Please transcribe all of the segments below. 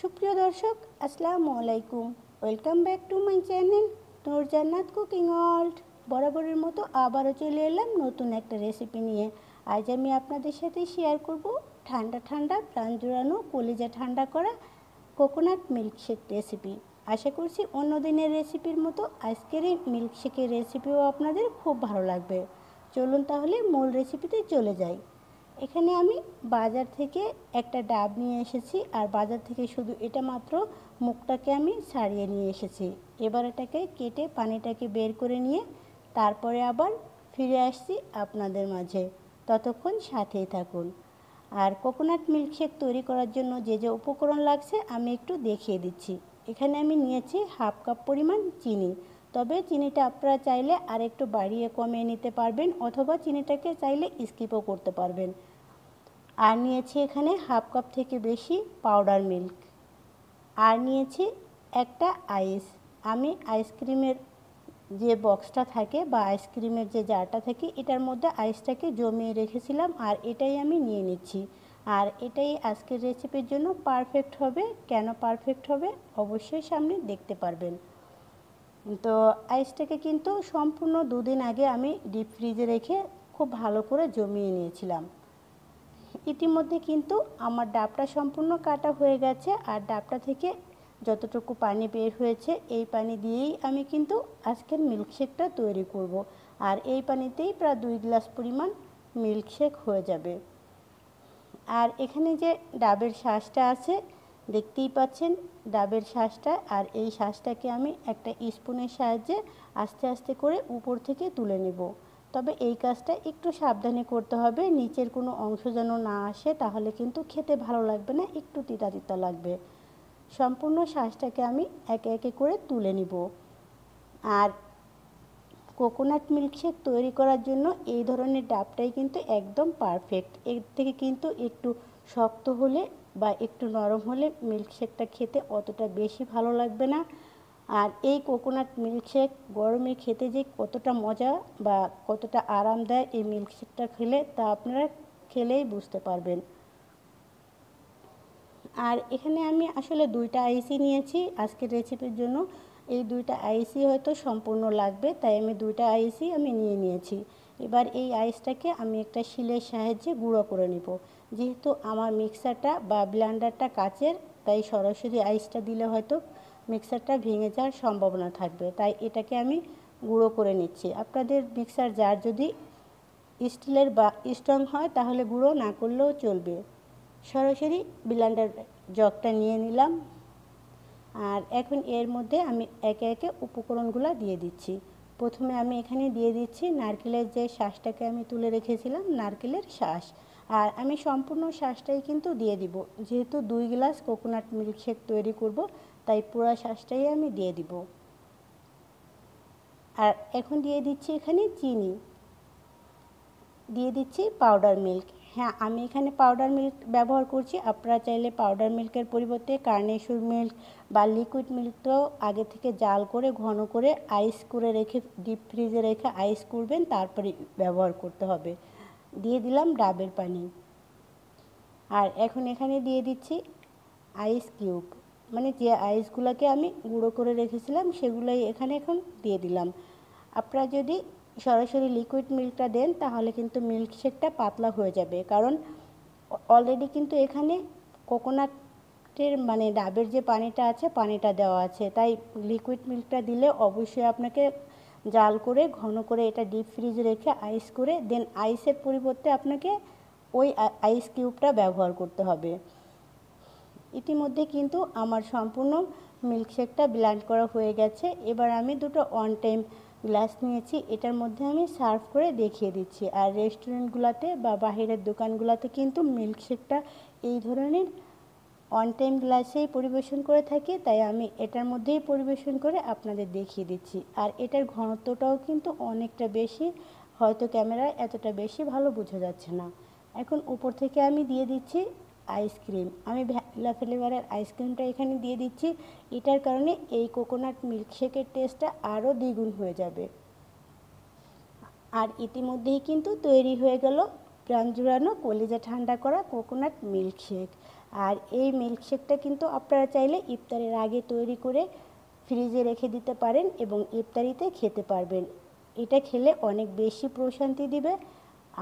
সুপ্রিয় দর্শক আসসালামু আলাইকুম welcome back to my channel Noor Jannat cooking world. বরাবরের মতো আবারও চলে এলাম নতুন একটা রেসিপি নিয়ে। আজ আমি আপনাদের সাথে শেয়ার করব ঠান্ডা ঠান্ডা প্রাণ জোড়ানো কলিজা ঠান্ডা করা কোকোনাট মিল্কশেক রেসিপি। আশা করছি অন্য দিনের রেসিপির মতো আজকের এই মিল্কশেকের রেসিপিও আপনাদের খুব ভালো লাগবে। চলুন তাহলে মূল রেসিপিতে চলে যাই। এখানে আমি বাজার থেকে একটা ডাব নিয়ে এসেছি, আর বাজার থেকে শুধু এটা মাত্র মুখটাকে আমি ছাড়িয়ে নিয়ে এসেছি। এবার এটাকে কেটে পানিটাকে বের করে নিয়ে তারপরে আবার ফিরে আসছি আপনাদের মাঝে, ততক্ষণ সাথেই থাকুন। আর কোকোনাট মিল্কশেক তৈরি করার জন্য যে যে উপকরণ লাগছে আমি একটু দেখিয়ে দিচ্ছি। এখানে আমি নিয়েছি হাফ কাপ পরিমাণ চিনি, তবে চিনিটা আপনারা চাইলে আর একটু বাড়িয়ে কমিয়ে নিতে পারবেন, অথবা চিনিটাকে চাইলে স্কিপও করতে পারবেন। আর নিয়েছি এখানে হাফ কাপ থেকে বেশি পাউডার মিল্ক, আর নিয়েছি একটা আইস। আমি আইসক্রিমের যে বক্সটা থাকে বা আইসক্রিমের যে জারটা থাকে এটার মধ্যে আইসটাকে জমিয়ে রেখেছিলাম, আর এটাই আমি নিয়ে নিচ্ছি। আর এটাই আজকের রেসিপির জন্য পারফেক্ট হবে। কেন পারফেক্ট হবে অবশ্যই সামনে দেখতে পারবেন। তো আইসটাকে কিন্তু সম্পূর্ণ দুদিন আগে আমি ডিপ ফ্রিজে রেখে খুব ভালো করে জমিয়ে নিয়েছিলাম। ইতিমধ্যে কিন্তু আমার ডাবটা সম্পূর্ণ কাটা হয়ে গেছে, আর ডাবটা থেকে যতটুকু পানি বের হয়েছে এই পানি দিয়েই আমি কিন্তু আজকের মিল্কশেকটা তৈরি করব। আর এই পানিতেই প্রায় 2 গ্লাস পরিমাণ মিল্কশেক হয়ে যাবে। আর এখানে যে ডাবের শাঁসটা আছে দেখতেই পাচ্ছেন ডাবের শাঁসটা, আর এই শাঁসটাকে আমি একটা স্পুনের সাহায্যে আস্তে আস্তে করে উপর থেকে তুলে নেব। তবে এই কাজটা একটু সাবধানে করতে হবে, নিচের কোনো অংশ যেন না আসে, তাহলে কিন্তু খেতে ভালো লাগবে না, একটু তিতা তিতা লাগবে। সম্পূর্ণ শাঁসটাকে আমি একে একে করে তুলে নেব। আর কোকোনাট মিল্কশেক তৈরি করার জন্য এই ধরনের ডাবটাই কিন্তু একদম পারফেক্ট। এর থেকে কিন্তু একটু শক্ত হলে বা একটু নরম হলে মিল্কশেকটা খেতে অতটা বেশি ভালো লাগবে না। আর এই কোকোনাট মিল্কশেক গরমে খেতে যে কতটা মজা বা কতটা আরাম দেয় এই মিল্কশেকটা খেলে, তা আপনারা খেলেই বুঝতে পারবেন। আর এখানে আমি আসলে 2টা আইসি নিয়েছি আজকের রেসিপির জন্য। এই 2টা আইসি হয়তো সম্পূর্ণ লাগবে, তাই আমি 2টা আইসি আমি নিয়ে নিয়েছি। এবার এই আইসটাকে আমি একটা শিলের সাহায্যে গুঁড়ো করে নেব। যেহেতু আমার মিক্সারটা বা ব্লেন্ডারটা কাচের, তাই সরাসরি আইসটা দিলে হয়তো মিক্সারটা ভেঙে যাওয়ার সম্ভাবনা থাকবে, তাই এটাকে আমি গুঁড়ো করে নিচ্ছি। আপনাদের মিক্সার জার যদি স্টিলের বা স্ট্রং হয় তাহলে গুঁড়ো না করলেও চলবে। সরাসরি ব্লেন্ডার জগটা নিয়ে নিলাম। আর এখন এর মধ্যে আমি একে একে উপকরণগুলো দিয়ে দিচ্ছি। প্রথমে আমি এখানে দিয়ে দিচ্ছি নারকেলের যে শাঁসটাকে আমি তুলে রেখেছিলাম, নারকেলের শাঁস। আর আমি সম্পূর্ণ শাঁসটাই কিন্তু দিয়ে দিব, যেহেতু 2 গ্লাস কোকোনাট মিল্কশেক তৈরি করব, তাই পুরো শাঁসটাই আমি দিয়ে দিব। আর এখন দিয়ে দিচ্ছি এখানে চিনি, দিয়ে দিচ্ছি পাউডার মিল্ক। হ্যাঁ, আমি এখানে পাউডার মিল্ক ব্যবহার করছি, আপনারা চাইলে পাউডার মিল্কের পরিবর্তে কার্নেশুর মিল্ক বা লিকুইড মিল্কটাও আগে থেকে জাল করে ঘন করে আইস করে রেখে ডিপ ফ্রিজে রেখে আইস করবেন, তারপরে ব্যবহার করতে হবে। দিয়ে দিলাম ডাবের পানি। আর এখন এখানে দিয়ে দিচ্ছি আইস কিউব, মানে যে আইসগুলোকে আমি গুঁড়ো করে রেখেছিলাম সেগুলোই এখানে এখন দিয়ে দিলাম। আপনারা যদি সরাসরি লিকুইড মিল্কটা দেন তাহলে কিন্তু মিল্কশেকটা পাতলা হয়ে যাবে, কারণ অলরেডি কিন্তু এখানে কোকোনাটের মানে ডাবের যে পানিটা আছে পানিটা দেওয়া আছে। তাই লিকুইড মিল্কটা দিলে অবশ্যই আপনাকে জাল করে ঘন করে এটা ডিপ ফ্রিজে রেখে আইস করে দেন আইসের পরিবর্তে আপনাকে ওই আইস কিউবটা ব্যবহার করতে হবে। ইতিমধ্যে কিন্তু আমার সম্পূর্ণ মিল্কশেকটা ব্লেন্ড করা হয়ে গেছে। এবার আমি 2টা ওয়ান টাইম গ্লাস নিয়েছি, এটার মধ্যে আমি সার্ভ করে দেখিয়ে দিচ্ছি। আর রেস্টুরেন্টগুলোতে বা বাইরের দোকানগুলোতে কিন্তু মিল্কশেকটা এই ধরনের ওয়ান টাইম গ্লাসেই পরিবেশন করে থাকি, তাই আমি এটার মধ্যেই পরিবেশন করে আপনাদের দেখিয়ে দিচ্ছি। আর এটার ঘনত্বটাও কিন্তু অনেকটা বেশি, হয়তো ক্যামেরায় এতটা বেশি ভালো বোঝা যাচ্ছে না। এখন উপর থেকে আমি দিয়ে দিচ্ছি আইসক্রিম। আমি ভ্যানিলা ফ্লেভারের আইসক্রিমটা এখানে দিয়ে দিচ্ছি, এটার কারণে এই কোকোনাট মিল্কশেকের টেস্টটা আরও দ্বিগুণ হয়ে যাবে। আর ইতিমধ্যেই কিন্তু তৈরি হয়ে গেল প্রাণ জুড়ানো কলিজা ঠান্ডা করা কোকোনাট মিল্কশেক। और ये मिल्कशेकटा किन्तु अपनारा चाइले इफ्तारेर आगे तैरी करे फ्रिजे रेखे दीते पारेन एबं इफ्तारिते खेते पारबेन। एटा खेले अनेक बेशी प्रशांति दिबे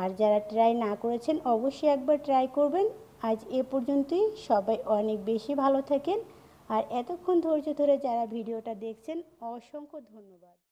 और जारा ट्राई ना करेछेन अवश्यई एकबार ट्राई करबेन। आज ए पर्यन्तई सबाई अनेक बेशी भालो थाकेन और एतक्षण धैर्य धरे जारा भिडियोटा देखछेन असंख्य धन्यवाद।